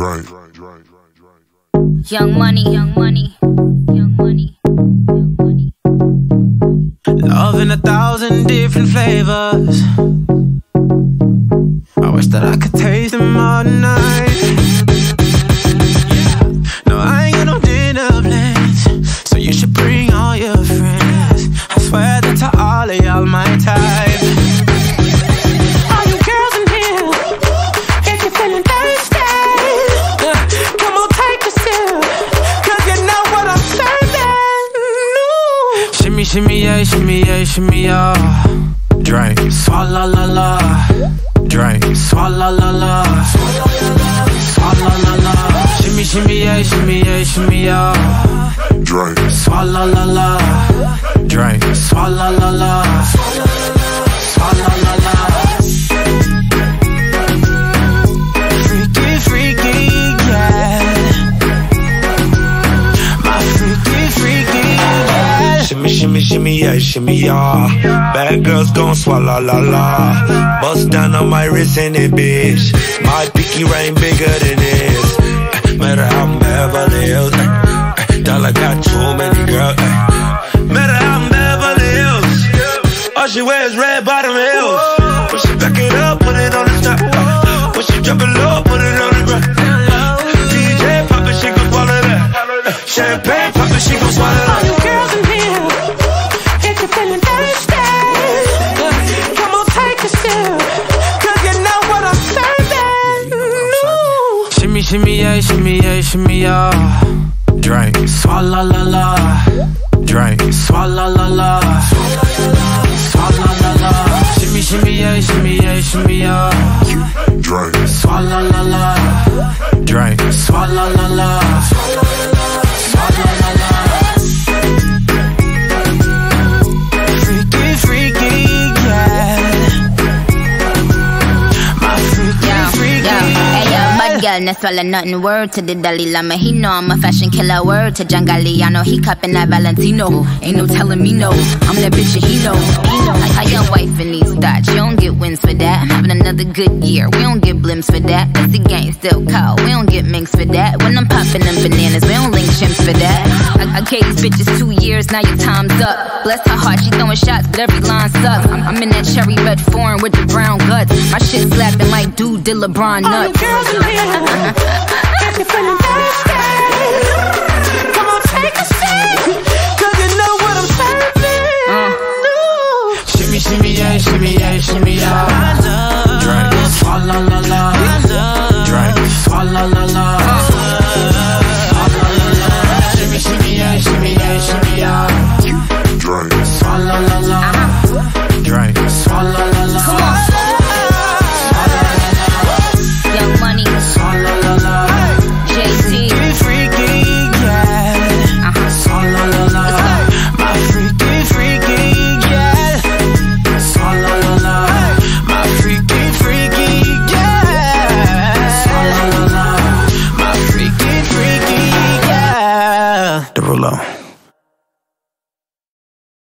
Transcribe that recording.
drink. Young Money, Young Money, Young Money, Young Money. Love in 1,000 different flavors. I wish that I could taste them all night. No, I ain't got no dinner plans, so you should bring all your friends. I swear that to all of y'all my type. Shimmy yeah, shimmy yeah, shimmy yeah. Drink, swalla la la. Drink, swalla la la. Swalla la la. Shimmy shimmy yeah, shimmy yeah, shimmy yeah. Drink, swalla la la. Drink, swalla la la. Swalla la la. Freaky, freaky, yeah. My freaky, freaky, yeah. Shimmy, shimmy, shimmy, yeah, shimmy, yeah. Bad girls gon' swallow, la, la. Bust down on my wrist in it, bitch. My pinky ring bigger than this. Matter how I'm Beverly Hills. Dollar got too many girls. Matter how I'm Beverly Hills. All she wears red bottom heels. When she back it up, put it on the top. When she drop it low, put it on the ground. DJ pop it, she gon' swallow that. Champagne pop it, she gon' swallow that. All you girls in here. Shimmy yeah, shimmy yeah, shimmy yeah. Drink, swalla la la. Drink, swalla la la. Swalla la la. Shimmy shimmy yeah, shimmy yeah, shimmy yeah. Drink, swalla la la. Drink, swalla la la. Swalla la la. Freaky, freaky, yeah. My freaky, yeah, freaky, yeah. Girl, not swallow nothing, word to the Dalai Lama. He know I'm a fashion killer, word to John Galliano. He cupping that Valentino, ain't no telling me no. I'm that bitch that he knows. I got wife in these thoughts, you don't get wins for that. I'm having another good year, we don't get blimps for that. That's the gang still call, we don't get minks for that. When I'm popping them bananas, we don't link chimps for that. I gave these bitches 2 years, now your time's up. Bless her heart, she throwing shots, but every line sucks. I'm in that cherry red foreign with the brown guts. My shit slapping like dude did LeBron nuts. All the girls in here.